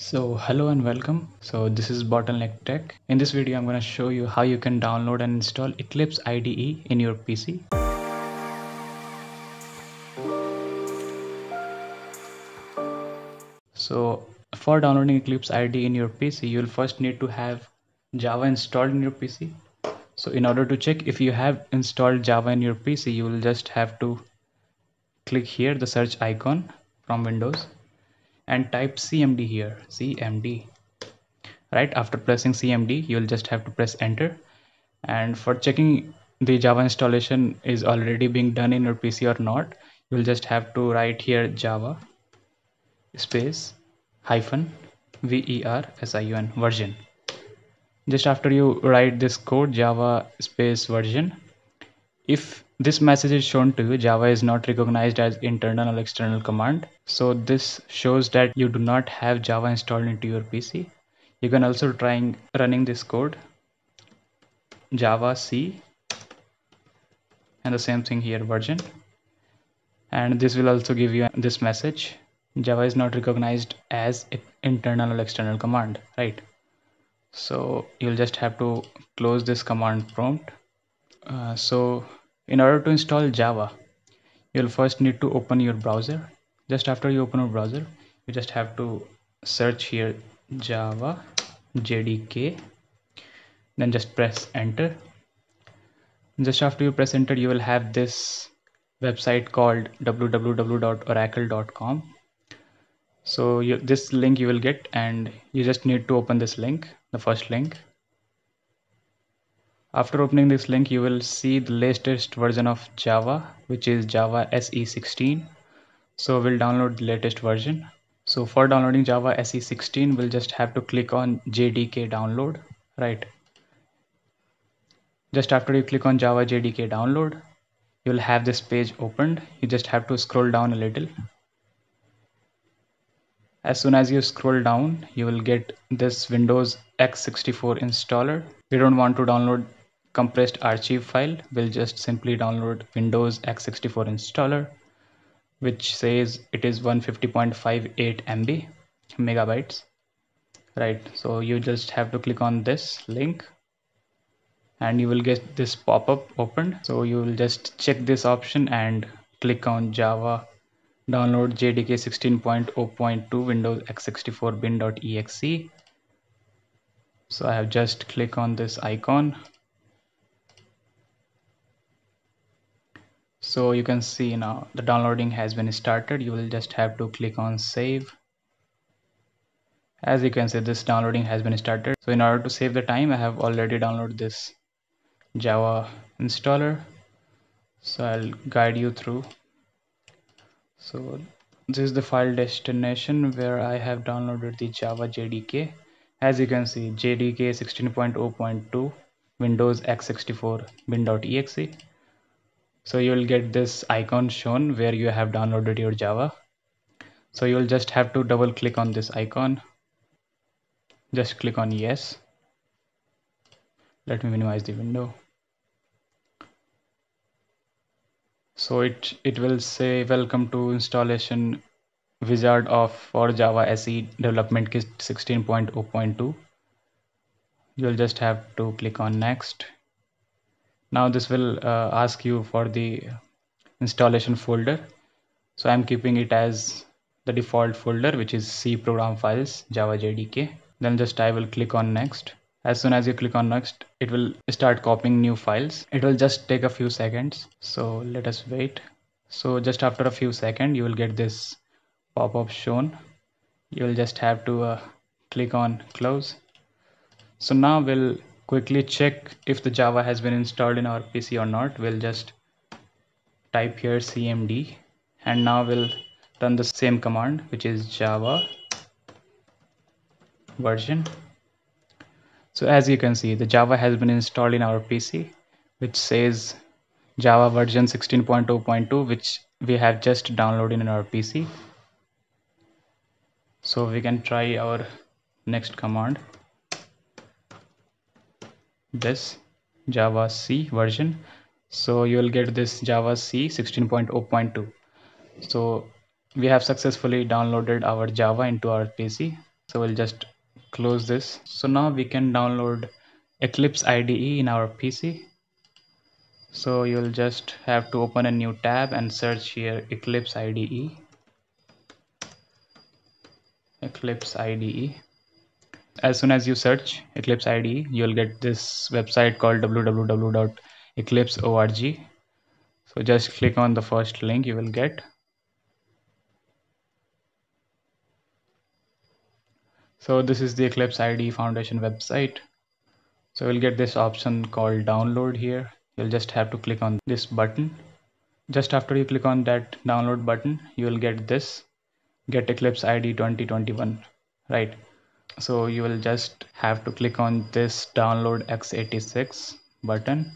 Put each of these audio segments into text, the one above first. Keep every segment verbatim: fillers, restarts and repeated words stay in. So hello and welcome. So this is Bottleneck Tech. In this video I'm going to show you how you can download and install Eclipse I D E in your P C. So for downloading Eclipse I D E in your P C, you'll first need to have Java installed in your P C. So in order to check if you have installed Java in your P C, you will just have to click here the search icon from Windows and type C M D here, C M D. Right after pressing C M D, you'll just have to press enter. And for checking the Java installation is already being done in your P C or not, you'll just have to write here Java space hyphen V E R S I O N version. Just after you write this code, Java space version, if this message is shown to you, Java is not recognized as internal or external command. So this shows that you do not have Java installed into your P C. You can also try running this code, Java C, and the same thing here, version. And this will also give you this message. Java is not recognized as internal or external command, right? So you'll just have to close this command prompt. Uh, so in order to install Java, you'll first need to open your browser. Just after you open your browser, you just have to search here Java J D K, then just press enter. Just after you press enter, you will have this website called w w w dot oracle dot com. So you, this link you will get, and you just need to open this link, the first link. After opening this link, you will see the latest version of Java, which is Java S E sixteen. So we'll download the latest version. So for downloading Java S E sixteen, we'll just have to click on J D K download, right? Just after you click on Java J D K download, you'll have this page opened. You just have to scroll down a little. As soon as you scroll down, you will get this Windows x sixty-four installer. We don't want to download compressed archive file. We'll just simply download Windows x sixty-four installer, which says it is one hundred fifty point five eight megabytes, right? So you just have to click on this link and you will get this pop-up opened. So you will just check this option and click on Java download J D K sixteen point zero point two Windows x sixty-four bin dot E X E. So I have just clicked on this icon. So you can see now the downloading has been started. You will just have to click on save. As you can see, this downloading has been started. So in order to save the time, I have already downloaded this Java installer. So I'll guide you through. So this is the file destination where I have downloaded the Java J D K. As you can see, J D K sixteen point zero point two Windows x sixty-four bin dot E X E. So you will get this icon shown where you have downloaded your Java. So you will just have to double click on this icon. Just click on yes. Let me minimize the window. So it, it will say welcome to installation wizard of for Java S E development kit sixteen point zero point two. You'll just have to click on next. Now this will uh, ask you for the installation folder. So I'm keeping it as the default folder, which is C program files Java J D K. Then just I will click on next. As soon as you click on next, it will start copying new files. It will just take a few seconds. So let us wait. So just after a few seconds, you will get this pop-up shown. You will just have to uh, click on close. So now we'll quickly check if the Java has been installed in our P C or not. We'll just type here C M D, and now we'll run the same command, which is Java version. So as you can see, the Java has been installed in our P C, which says Java version sixteen point zero point two, which we have just downloaded in our P C. So we can try our next command, this Java C version. So you will get this Java C sixteen point zero point two. So we have successfully downloaded our Java into our P C. So we'll just close this. So now we can download Eclipse I D E in our P C. So you'll just have to open a new tab and search here Eclipse I D E. Eclipse I D E. As soon as you search Eclipse I D E, you'll get this website called w w w dot eclipse dot org. So just click on the first link you will get. So this is the Eclipse I D E Foundation website. So we'll get this option called download here. You'll just have to click on this button. Just after you click on that download button, you will get this Get Eclipse I D E twenty twenty-one, right? So you will just have to click on this download x eighty-six button.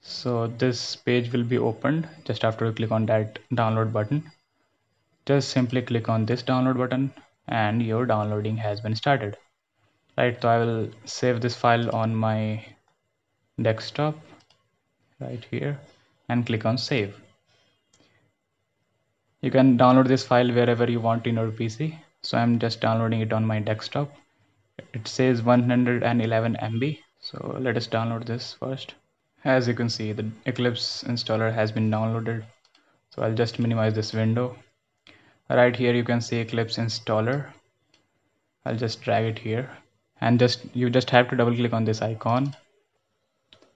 So this page will be opened just after you click on that download button. Just simply click on this download button and your downloading has been started. Right, so I will save this file on my desktop right here and click on save. You can download this file wherever you want in your P C. So I'm just downloading it on my desktop. It says one hundred eleven M B. So let us download this first. As you can see, the Eclipse installer has been downloaded. So I'll just minimize this window. Right here you can see Eclipse installer. I'll just drag it here and just you just have to double click on this icon.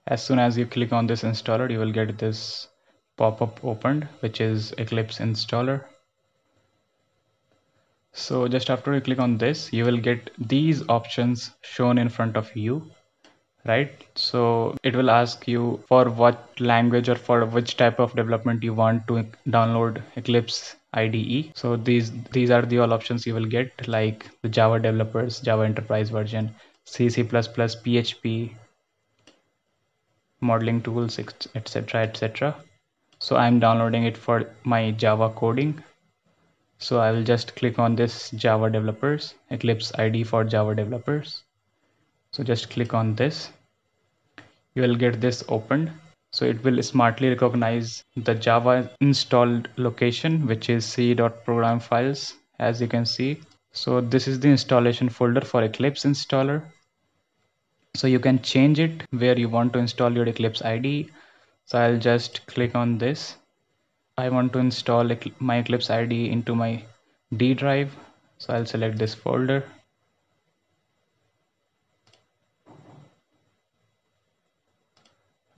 As soon as you click on this installer, you will get this pop-up opened, which is Eclipse installer. So just after you click on this, you will get these options shown in front of you, right? So it will ask you for what language or for which type of development you want to download Eclipse I D E. So these these are the all options you will get, like the Java developers, Java enterprise version, C, C plus plus, P H P, modeling tools, etc, et cetera. So I'm downloading it for my Java coding. So I will just click on this Java developers, Eclipse I D E for Java developers. So just click on this. You will get this opened. So it will smartly recognize the Java installed location, which is c.program files, as you can see. So this is the installation folder for Eclipse installer. So you can change it where you want to install your Eclipse I D E. So I'll just click on this. I want to install my Eclipse I D E into my D drive. So I'll select this folder.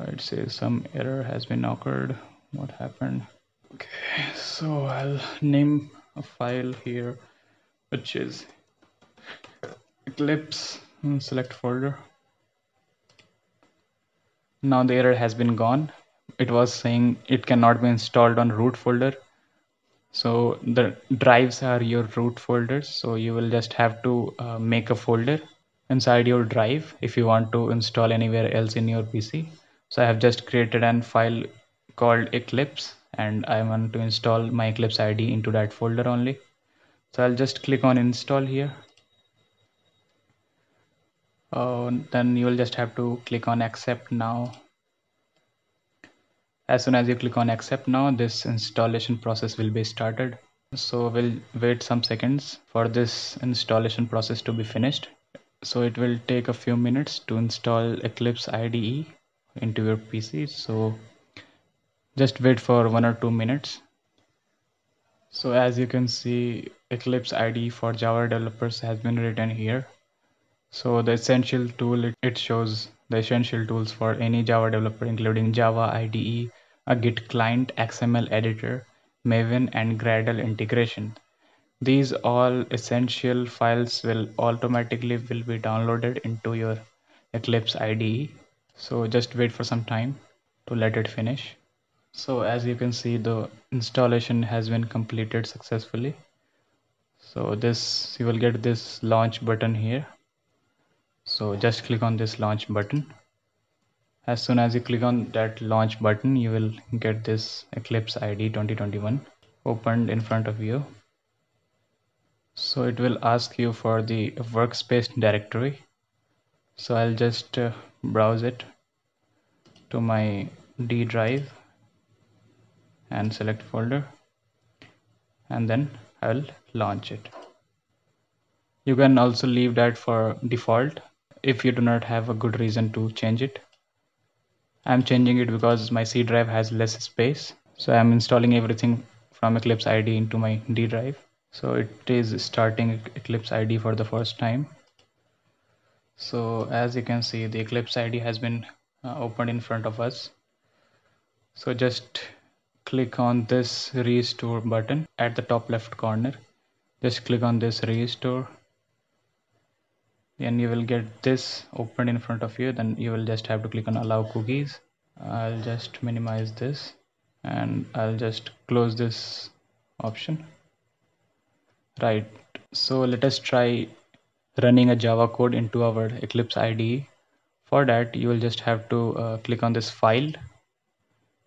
It says some error has been occurred. What happened? Okay, so I'll name a file here, which is Eclipse, and select folder. Now the error has been gone. It was saying it cannot be installed on root folder. So the drives are your root folders. So you will just have to uh, make a folder inside your drive if you want to install anywhere else in your P C. So I have just created an file called Eclipse and I want to install my Eclipse I D E into that folder only. So I'll just click on install here. Uh, then you will just have to click on accept now. As soon as you click on accept now, this installation process will be started. So we'll wait some seconds for this installation process to be finished. So it will take a few minutes to install Eclipse I D E into your P C. So just wait for one or two minutes. So as you can see, Eclipse I D E for Java developers has been written here. So the essential tool, it shows the essential tools for any Java developer, including Java I D E, a Git client, X M L editor, Maven and Gradle integration. These all essential files will automatically will be downloaded into your Eclipse I D E. So just wait for some time to let it finish. So as you can see, the installation has been completed successfully. So this, you will get this launch button here. So just click on this launch button. As soon as you click on that launch button, you will get this Eclipse I D E twenty twenty-one opened in front of you. So it will ask you for the workspace directory. So I'll just uh, browse it to my D drive and select folder. And then I will launch it. You can also leave that for default if you do not have a good reason to change it. I'm changing it because my C drive has less space, so I'm installing everything from Eclipse I D E into my D drive. So it is starting Eclipse I D E for the first time. So as you can see, the Eclipse I D E has been uh, opened in front of us. So just click on this restore button at the top left corner. Just click on this restore and you will get this opened in front of you. Then you will just have to click on allow cookies. I'll just minimize this and I'll just close this option. Right, so let us try running a Java code into our Eclipse I D E. For that, you will just have to uh, click on this file,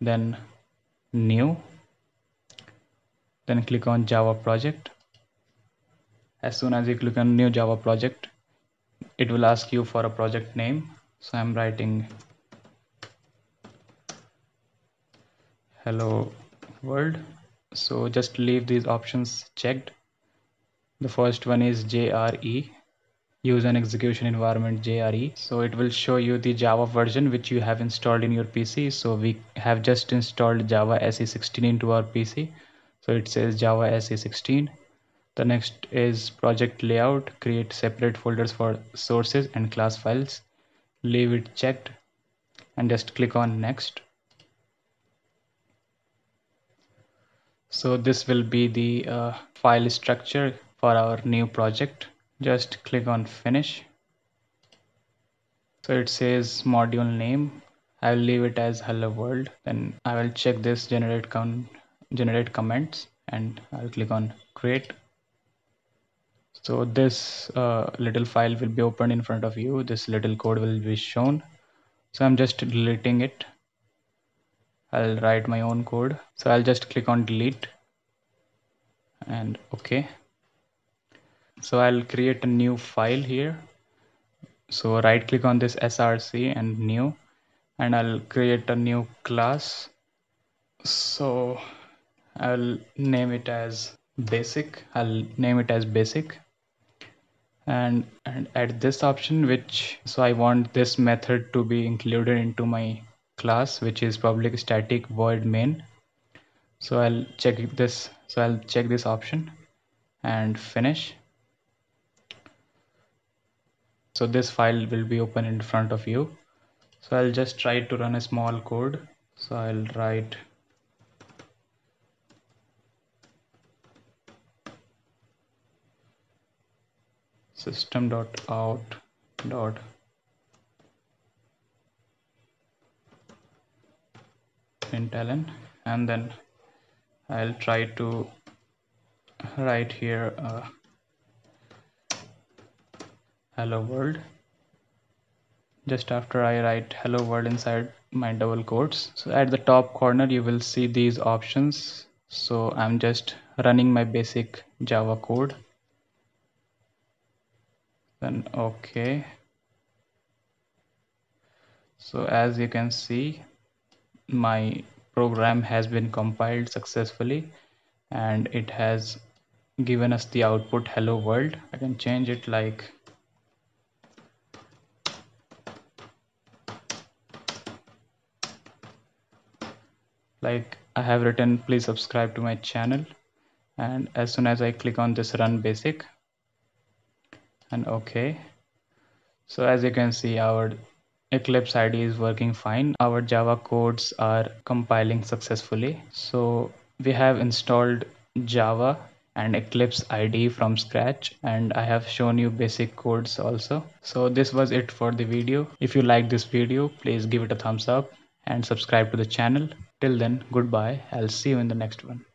then new, then click on Java project. As soon as you click on new Java project, it will ask you for a project name. So I'm writing hello world. So just leave these options checked. The first one is J R E, use an execution environment J R E. So it will show you the Java version which you have installed in your P C. So we have just installed Java S E sixteen into our P C. So it says Java S E sixteen. The next is project layout, create separate folders for sources and class files. Leave it checked and just click on next. So this will be the uh, file structure for our new project. Just click on finish. So it says module name. I'll leave it as hello world. Then I will check this generate com generate comments and I'll click on create. So this uh, little file will be opened in front of you. This little code will be shown. So I'm just deleting it. I'll write my own code. So I'll just click on delete and okay. So I'll create a new file here. So right click on this S R C and new, and I'll create a new class. So I'll name it as basic. I'll name it as basic. And, and at this option, which, so I want this method to be included into my class, which is public static void main. So I'll check this. So I'll check this option and finish. So this file will be open in front of you. So I'll just try to run a small code. So I'll write system dot out. println, and then I'll try to write here uh, hello world. Just after I write hello world inside my double quotes, so at the top corner you will see these options. So I'm just running my basic Java code, then okay. So as you can see, my program has been compiled successfully and it has given us the output hello world. I can change it like Like I have written, please subscribe to my channel. And as soon as I click on this run basic and okay. So as you can see, our Eclipse I D E is working fine. Our Java codes are compiling successfully. So we have installed Java and Eclipse I D E from scratch, and I have shown you basic codes also. So this was it for the video. If you like this video, please give it a thumbs up and subscribe to the channel. Till then, goodbye. I'll see you in the next one.